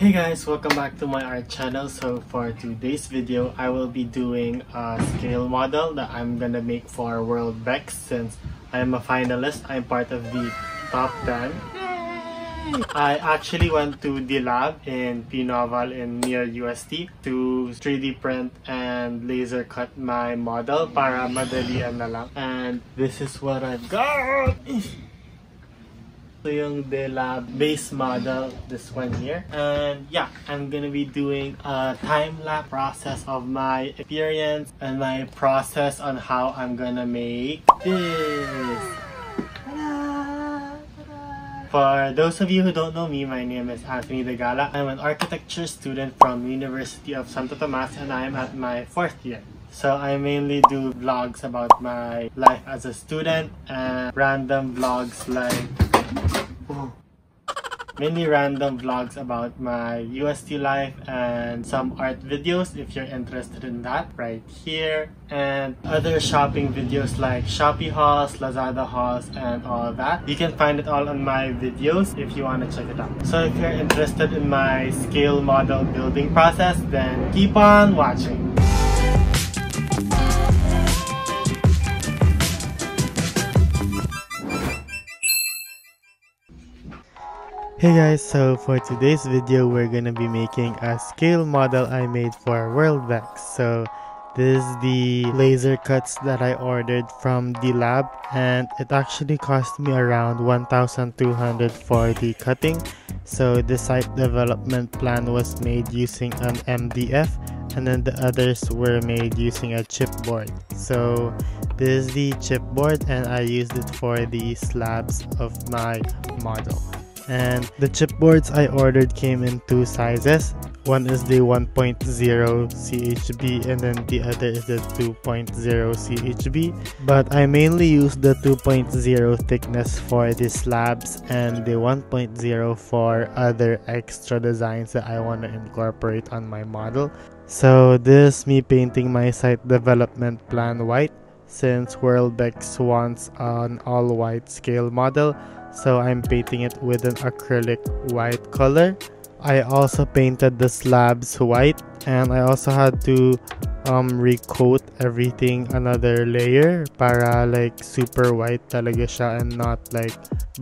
Hey guys, welcome back to my art channel. So for today's video, I will be doing a scale model that I'm gonna make for Worldbex. Since I'm a finalist, I'm part of the top 10. Yay! I actually went to D'Lab in Pinoval in near UST to 3D print and laser cut my model para madalian na lang. And this is what I've got! So yung D'Lab base model, this one here, and yeah, I'm gonna be doing a time-lapse process of my experience and my process on how I'm gonna make this. Ta-da! Ta-da! For those of you who don't know me, my name is Anthony Degala. I'm an architecture student from University of Santo Tomas, and I'm at my 4th year. So I mainly do vlogs about my life as a student and random vlogs like many random vlogs about my UST life and some art videos if you're interested in that right here, and other shopping videos like Shopee hauls, Lazada hauls, and all that. You can find it all on my videos if you want to check it out. So if you're interested in my scale model building process, then keep on watching. Hey guys, so for today's video, we're gonna be making a scale model I made for Worldbex. So this is the laser cuts that I ordered from D'Lab, and it actually cost me around 1,200 for the cutting. So the site development plan was made using an MDF, and then the others were made using a chipboard. So this is the chipboard, and I used it for the slabs of my model. And the chipboards I ordered came in two sizes. One is the 1.0 CHB and then the other is the 2.0 CHB. But I mainly use the 2.0 thickness for the slabs and the 1.0 for other extra designs that I want to incorporate on my model. So this is me painting my site development plan white, since Worldbex wants an all-white scale model. So I'm painting it with an acrylic white color. I also painted the slabs white, and I also had to recoat everything another layer para like super white talaga siya and not like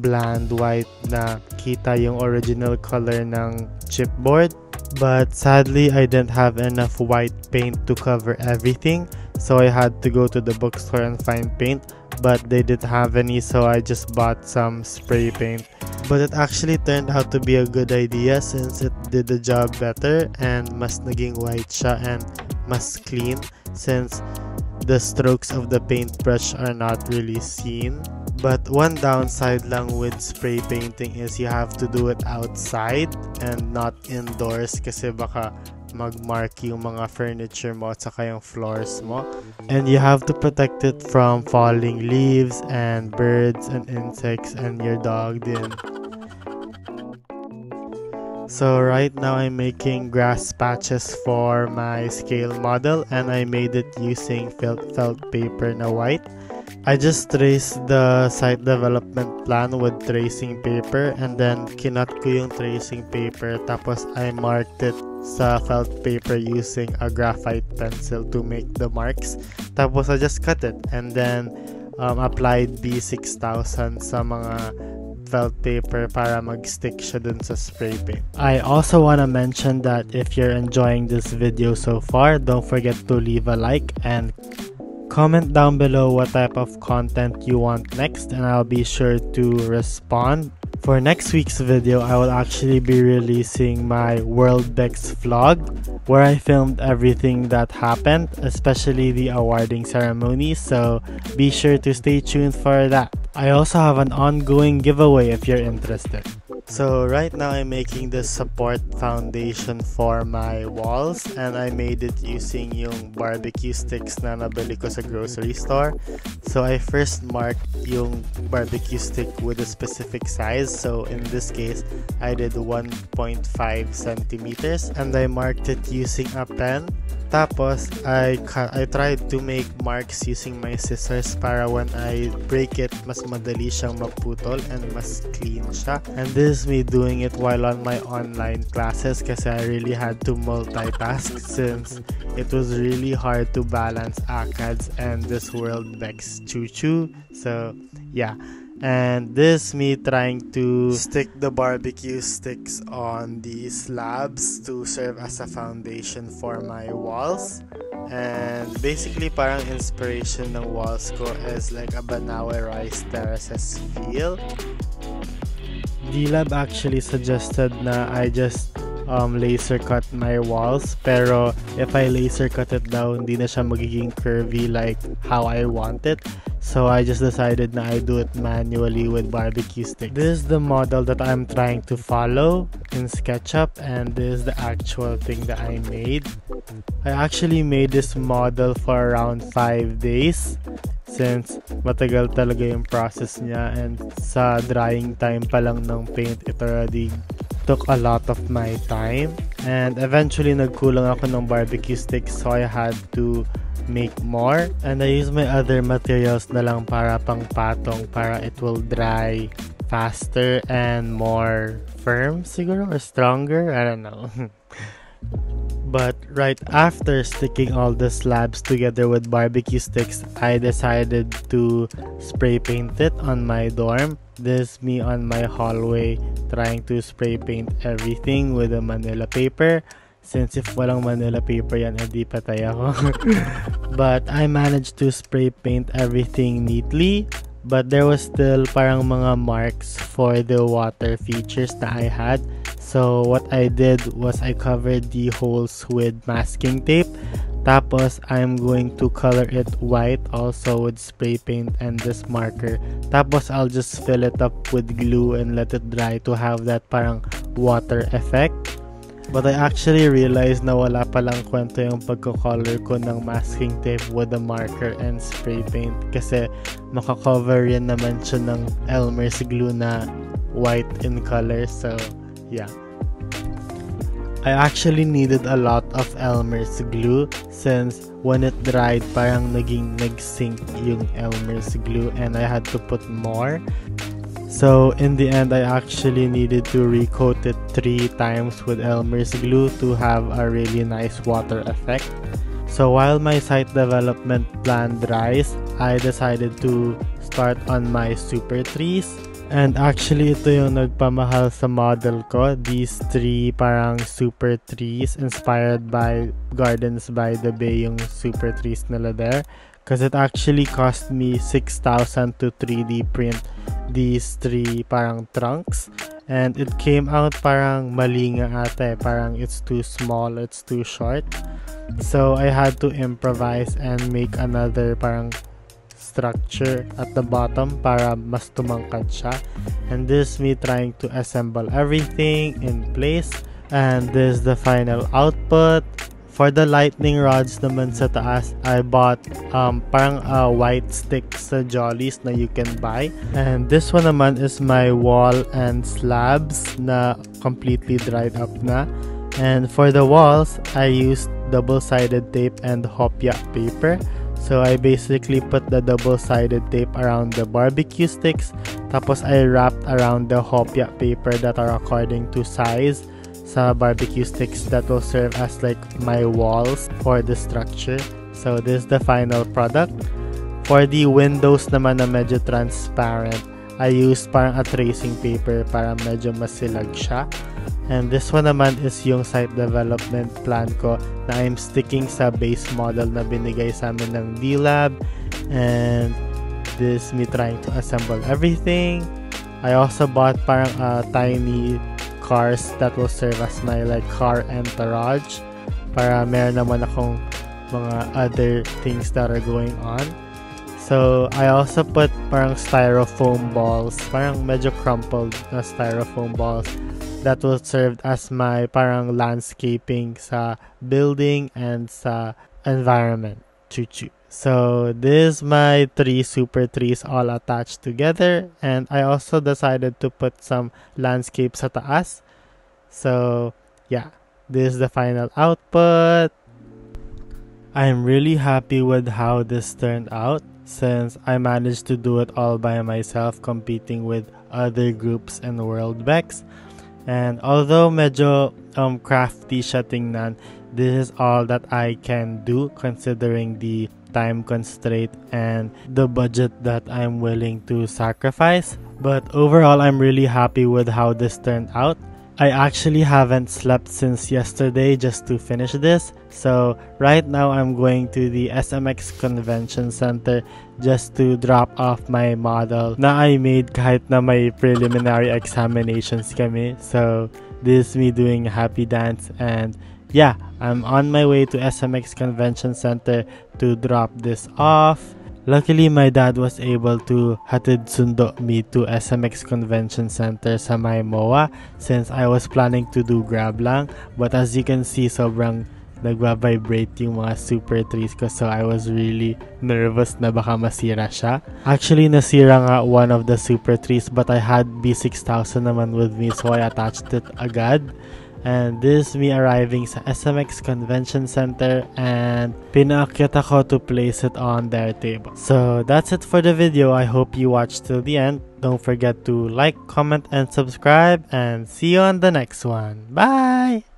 bland white na kita yung original color ng chipboard. But sadly, I didn't have enough white paint to cover everything, so I had to go to the bookstore and find paint, but they didn't have any, so I just bought some spray paint. But it actually turned out to be a good idea since it did the job better and mas naging white siya and mas clean since the strokes of the paintbrush are not really seen. But one downside lang with spray painting is you have to do it outside and not indoors kasi baka magmark yung mga furniture mo at saka yung floors mo. And you have to protect it from falling leaves and birds and insects and your dog din. So right now I'm making grass patches for my scale model, and I made it using felt paper na white. I just traced the site development plan with tracing paper, and then kinat ko yung tracing paper tapos I marked it sa felt paper using a graphite pencil to make the marks. Tapos I just cut it and then applied B6000 sa mga felt paper para mag-stick siya dun sa spray paint. I also wanna mention that if you're enjoying this video so far, don't forget to leave a like and comment down below what type of content you want next, and I'll be sure to respond. For next week's video, I will actually be releasing my Worldbex vlog where I filmed everything that happened, especially the awarding ceremony, so be sure to stay tuned for that. I also have an ongoing giveaway if you're interested. So right now I'm making the support foundation for my walls, and I made it using yung barbecue sticks na nabili ko sa grocery store. So I first marked yung barbecue stick with a specific size. So in this case, I did 1.5 centimeters, and I marked it using a pen. Tapos, I tried to make marks using my scissors para when I break it, mas madali siyang maputol and mas clean siya. And this is me doing it while on my online classes kasi I really had to multitask since it was really hard to balance ACADS and this Worldbex choo-choo. So, yeah. And this me trying to stick the barbecue sticks on the slabs to serve as a foundation for my walls. And basically parang inspiration ng walls ko is like a Banaue rice terraces feel. D'Lab actually suggested na I just laser cut my walls, pero if I laser cut it daw, hindi na siya magiging curvy like how I want it. So I just decided na I do it manually with barbecue sticks. This is the model that I'm trying to follow in SketchUp, and this is the actual thing that I made. I actually made this model for around 5 days since matagal talaga yung process niya, and sa drying time pa lang ng paint, it already took a lot of my time. And eventually nagkulang ako ng barbecue sticks, so I had to make more, and I used my other materials na lang para pang patong, para it will dry faster and more firm siguro, or stronger, I don't know. But right after sticking all the slabs together with barbecue sticks, I decided to spray paint it on my dorm. This is me on my hallway trying to spray paint everything with a manila paper. Since if walang manila paper yan, edi patay ako. But I managed to spray paint everything neatly. But there was still parang mga marks for the water features that I had. So what I did was I covered the holes with masking tape. Tapos I'm going to color it white also with spray paint and this marker. Tapos I'll just fill it up with glue and let it dry to have that parang water effect. But I actually realized na wala palang kwento yung pagkakolor ko ng masking tape with a marker and spray paint kasi makakover yan naman siya ng Elmer's glue na white in color. So yeah, I actually needed a lot of Elmer's glue since when it dried parang naging nag-sink yung Elmer's glue and I had to put more. So in the end, I actually needed to recoat it 3 times with Elmer's glue to have a really nice water effect. So while my site development plan dries, I decided to start on my super trees. And actually, ito yung nagpamahal sa model ko. These 3 parang super trees inspired by Gardens by the Bay, yung super trees nila there. Because it actually cost me 6,000 to 3D print these 3 parang trunks. And it came out parang mali nga ate. Parang it's too small, it's too short. So I had to improvise and make another parang structure at the bottom para mas tumangkad siya. And this is me trying to assemble everything in place. And this is the final output. For the lightning rods naman sa taas, I bought parang a white stick sa Jollies na you can buy. And this one naman is my wall and slabs na completely dried up na. And for the walls, I used double-sided tape and hopya paper. So I basically put the double-sided tape around the barbecue sticks. Tapos I wrapped around the hopya paper that are according to size sa barbecue sticks that will serve as like my walls for the structure. So this is the final product. For the windows naman na medyo transparent, I used parang a tracing paper para medyo masilag siya. And this one naman is yung site development plan ko na I'm sticking sa base model na binigay sa amin ng D'Lab. And this me trying to assemble everything. I also bought parang a tiny cars that will serve as my like car entourage para meron naman akong mga other things that are going on. So I also put parang styrofoam balls, parang medyo crumpled na styrofoam balls that will serve as my parang landscaping sa building and sa environment. Choo-choo. So this is my 3 super trees all attached together, and I also decided to put some landscapes sa taas. So yeah, this is the final output. I am really happy with how this turned out since I managed to do it all by myself competing with other groups in Worldbex. And although medyo crafty siya tingnan, this is all that I can do considering the time constraint and the budget that I'm willing to sacrifice. But overall, I'm really happy with how this turned out. I actually haven't slept since yesterday just to finish this, so right now I'm going to the SMX Convention Center just to drop off my model na I made kahit na may preliminary examinations kami. So this is me doing happy dance, and yeah, I'm on my way to SMX Convention Center to drop this off. Luckily, my dad was able to hatid sundo me to SMX Convention Center sa Maimoa since I was planning to do grab lang. But as you can see, sobrang nagwa-vibrate yung mga super trees ko, so I was really nervous na baka masira siya. Actually, nasira nga one of the super trees, but I had B6000 naman with me, so I attached it agad. And this is me arriving sa SMX Convention Center and pinaakyat ako to place it on their table. So that's it for the video. I hope you watched till the end. Don't forget to like, comment, and subscribe. And see you on the next one. Bye!